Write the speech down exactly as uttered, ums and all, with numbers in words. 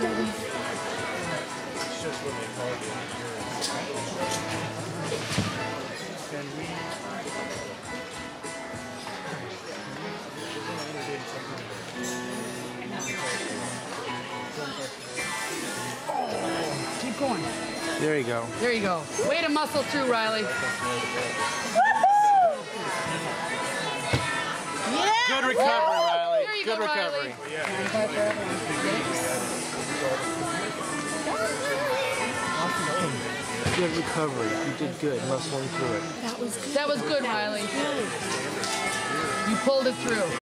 It's just what they call the insurance. Then we oh, keep going. There you go. There you go. Way to muscle through, Riley. Good recovery, Riley. There you Good go, recovery. Riley. Yeah. Good recovery. You did good. Muscling through it. That was good. That was good, Riley. You pulled it through.